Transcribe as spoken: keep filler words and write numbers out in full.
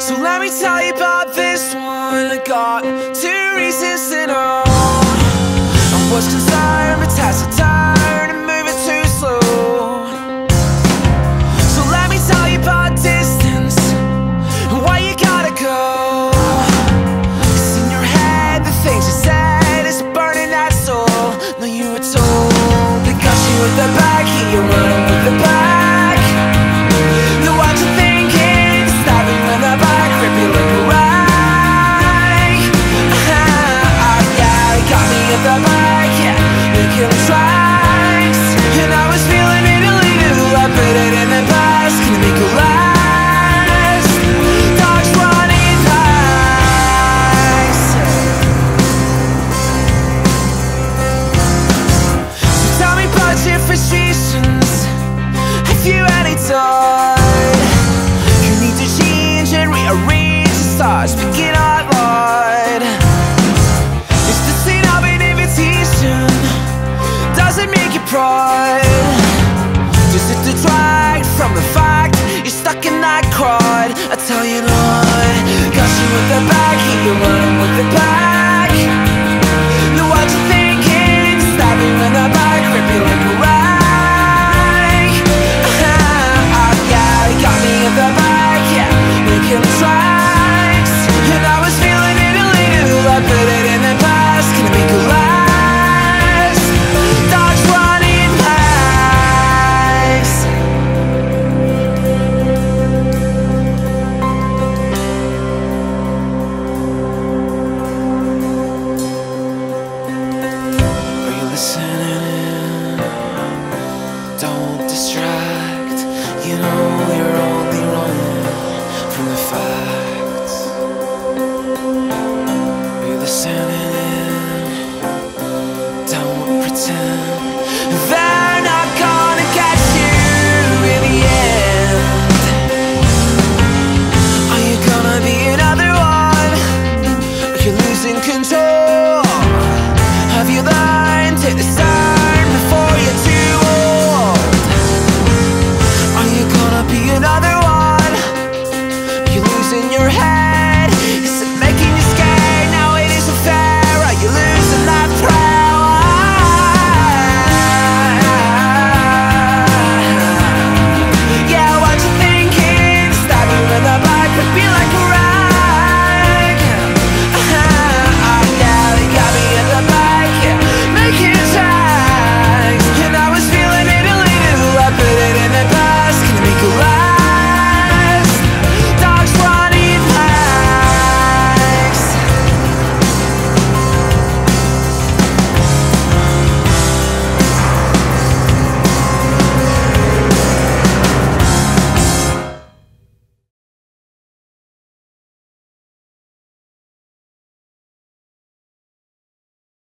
So let me tell you about this one. I got two reasons in all. I was concerned, but has a tired and moving too slow. So let me tell you about distance and why you gotta go. It's in your head, the things you said is burning that soul. No, you were told they got you with the back, you're running with the back. If you had it all, you need to change and rearrange the stars, picking out Lord. It's the sin of an invitation, doesn't make you pride. Does it detract from the fact you're stuck in that crowd? I tell you Lord, got you with the back, keep you running with the back. Know what you're thinking, stabbing in the back, ripping like a rat. Santa